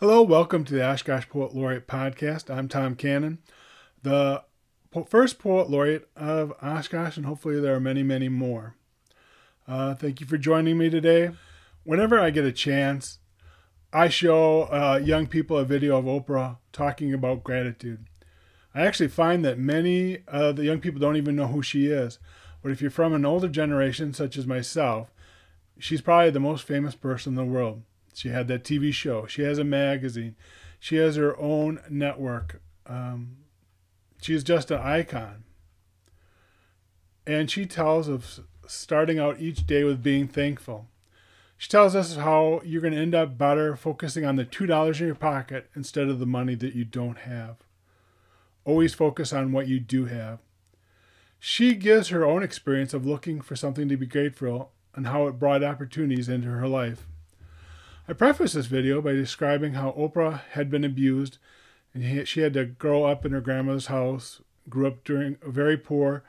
Hello, welcome to the Oshkosh Poet Laureate Podcast. I'm Tom Cannon, the first Poet Laureate of Oshkosh, and hopefully there are many, many more. Thank you for joining me today. Whenever I get a chance, I show young people a video of Oprah talking about gratitude. I actually find that many of the young people don't even know who she is, but if you're from an older generation, such as myself, she's probably the most famous person in the world. She had that TV show. She has a magazine. She has her own network. She's just an icon. And she tells of starting out each day with being thankful. She tells us how you're going to end up better focusing on the $2 in your pocket instead of the money that you don't have. Always focus on what you do have. She gives her own experience of looking for something to be grateful and how it brought opportunities into her life. I preface this video by describing how Oprah had been abused, and she had to grow up in her grandmother's house, grew up very poor,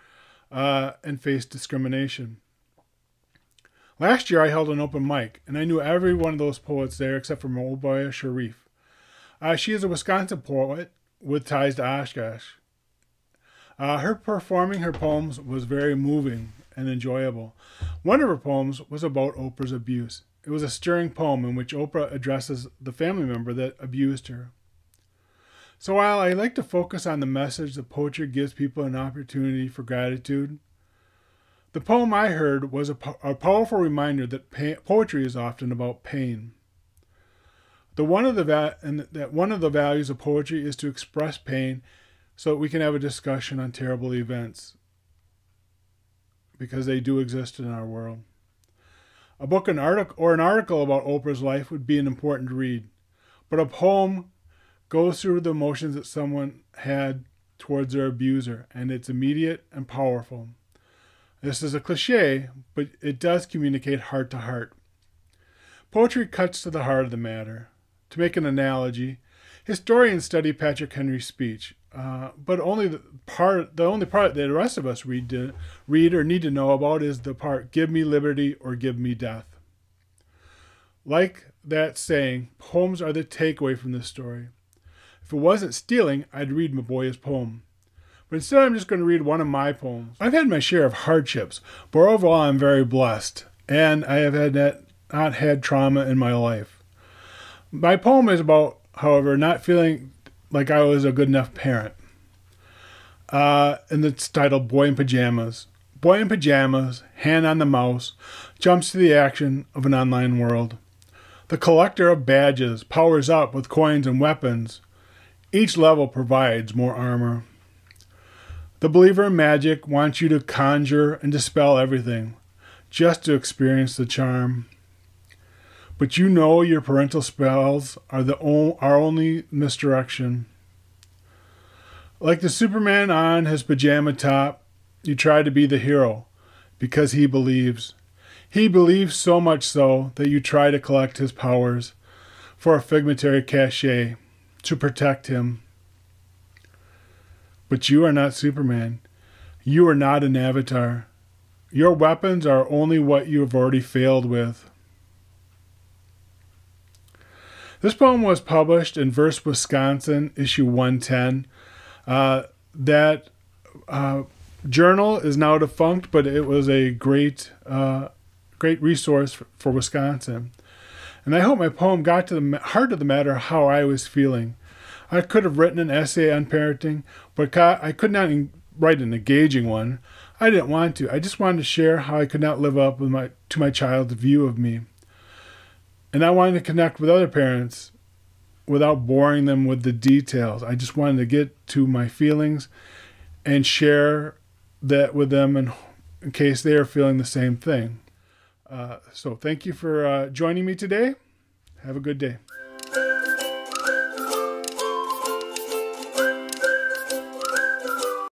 and faced discrimination. Last year, I held an open mic, and I knew every one of those poets there except for Mboya Sharif. She is a Wisconsin poet with ties to Oshkosh. Her performing her poems was very moving and enjoyable. One of her poems was about Oprah's abuse. It was a stirring poem in which Oprah addresses the family member that abused her. So while I like to focus on the message that poetry gives people an opportunity for gratitude, the poem I heard was a powerful reminder that poetry is often about pain. One of the values of poetry is to express pain so that we can have a discussion on terrible events, because they do exist in our world. A book or an article about Oprah's life would be an important read, but a poem goes through the emotions that someone had towards their abuser, and it's immediate and powerful. This is a cliche, but it does communicate heart to heart. Poetry cuts to the heart of the matter. To make an analogy, historians study Patrick Henry's speech, but only the only part that the rest of us read or need to know about is the part, give me liberty or give me death. Like that saying, poems are the takeaway from this story. If it wasn't stealing, I'd read Mboya's poem. But instead, I'm just going to read one of my poems. I've had my share of hardships, but overall, I'm very blessed, and I have not had trauma in my life. My poem is about, however, not feeling like I was a good enough parent. And it's titled Boy in Pajamas. Boy in pajamas, hand on the mouse, jumps to the action of an online world. The collector of badges powers up with coins and weapons. Each level provides more armor. The believer in magic wants you to conjure and dispel everything, just to experience the charm. But you know your parental spells are our only misdirection. Like the Superman on his pajama top, you try to be the hero because he believes. He believes so much so that you try to collect his powers for a figmentary cachet to protect him. But you are not Superman. You are not an avatar. Your weapons are only what you have already failed with. This poem was published in Verse Wisconsin, issue 110. That journal is now defunct, but it was a great resource for Wisconsin. And I hope my poem got to the heart of the matter how I was feeling. I could have written an essay on parenting, but I could not write an engaging one. I didn't want to. I just wanted to share how I could not live up to my child's view of me. And I wanted to connect with other parents without boring them with the details. I just wanted to get to my feelings and share that with them in case they are feeling the same thing. So thank you for joining me today. Have a good day.